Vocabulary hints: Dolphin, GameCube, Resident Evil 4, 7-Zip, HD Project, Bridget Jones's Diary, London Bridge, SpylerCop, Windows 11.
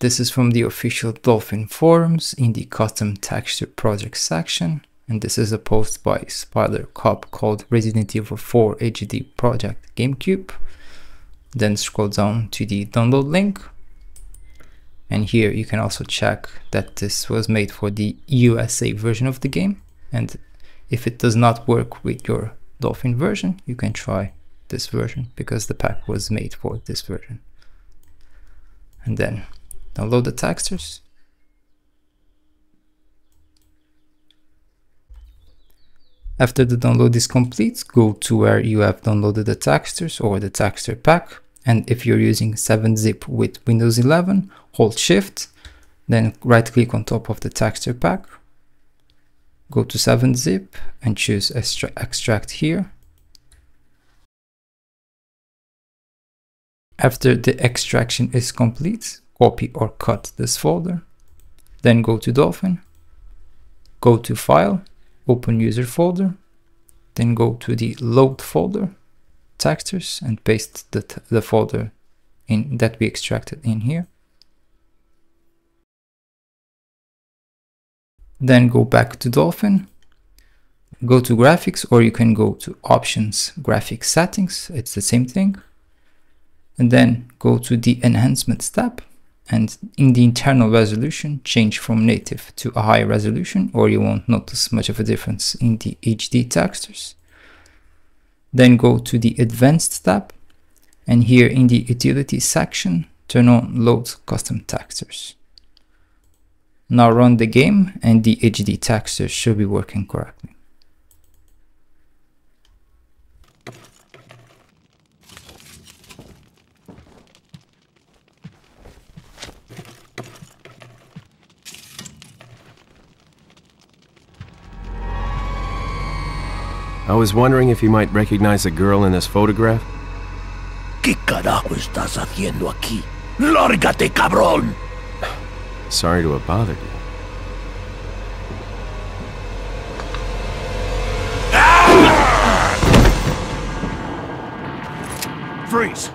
This is from the official Dolphin forums in the custom texture project section. And this is a post by SpylerCop called Resident Evil 4 HD Project GameCube. Then scroll down to the download link. And here you can also check that this was made for the USA version of the game. And if it does not work with your Dolphin version, you can try this version because the pack was made for this version. And then download the textures. After the download is complete, go to where you have downloaded the textures or the texture pack. And if you're using 7-Zip with Windows 11, hold Shift, then right click on top of the texture pack. Go to 7-Zip and choose Extract here. After the extraction is complete, copy or cut this folder. Then go to Dolphin, go to File, open User folder, then go to the Load folder, Textures, and paste the folder in that we extracted in here. Then go back to Dolphin, go to Graphics, or you can go to Options, Graphics Settings, it's the same thing. And then go to the Enhancements tab, and in the internal resolution, change from native to a high resolution, or you won't notice much of a difference in the HD textures. Then go to the Advanced tab, and here in the Utility section, turn on Load Custom Textures. Now run the game, and the HD textures should be working correctly. I was wondering if you might recognize a girl in this photograph. ¿Qué carajo estás haciendo aquí? ¡Lárgate, cabrón! Sorry to have bothered you. Ah! Freeze!